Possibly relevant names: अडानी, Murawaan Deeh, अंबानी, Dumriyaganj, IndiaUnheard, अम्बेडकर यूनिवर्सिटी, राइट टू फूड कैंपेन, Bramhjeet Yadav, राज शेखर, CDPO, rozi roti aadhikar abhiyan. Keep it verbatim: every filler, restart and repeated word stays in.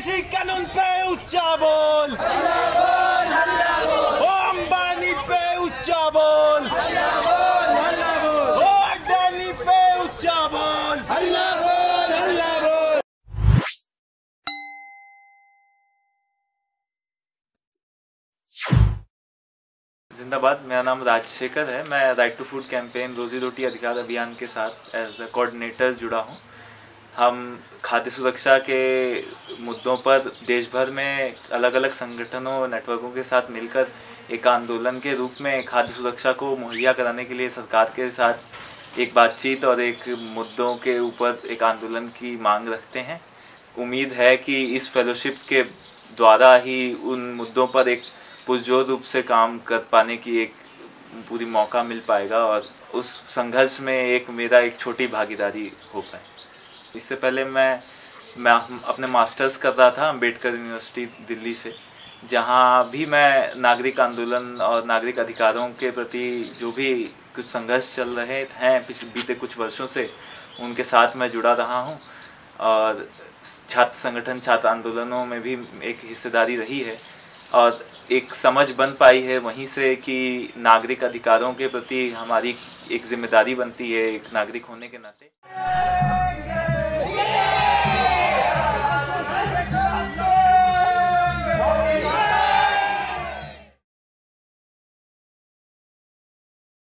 कृषि कानून पे उच्चा बोल, ओ अंबानी पे उच्चा बोल, ओ अडानी पे उच्चा बोल। जिंदाबाद। मेरा नाम राज शेखर है। मैं राइट टू फूड कैंपेन रोजी रोटी अधिकार अभियान के साथ एज अ कोऑर्डिनेटर जुड़ा हूँ। हम खाद्य सुरक्षा के मुद्दों पर देश भर में अलग अलग संगठनों और नेटवर्कों के साथ मिलकर एक आंदोलन के रूप में खाद्य सुरक्षा को मुहैया कराने के लिए सरकार के साथ एक बातचीत और एक मुद्दों के ऊपर एक आंदोलन की मांग रखते हैं। उम्मीद है कि इस फेलोशिप के द्वारा ही उन मुद्दों पर एक पुरजोर रूप से काम कर पाने की एक पूरी मौका मिल पाएगा और उस संघर्ष में एक मेरा एक छोटी भागीदारी हो पाए। इससे पहले मैं मैं अपने मास्टर्स कर रहा था अम्बेडकर यूनिवर्सिटी दिल्ली से, जहाँ भी मैं नागरिक आंदोलन और नागरिक अधिकारों के प्रति जो भी कुछ संघर्ष चल रहे हैं पिछले बीते कुछ वर्षों से, उनके साथ मैं जुड़ा रहा हूँ और छात्र संगठन छात्र आंदोलनों में भी एक हिस्सेदारी रही है और एक समझ बन पाई है वहीं से कि नागरिक अधिकारों के प्रति हमारी एक जिम्मेदारी बनती है एक नागरिक होने के नाते।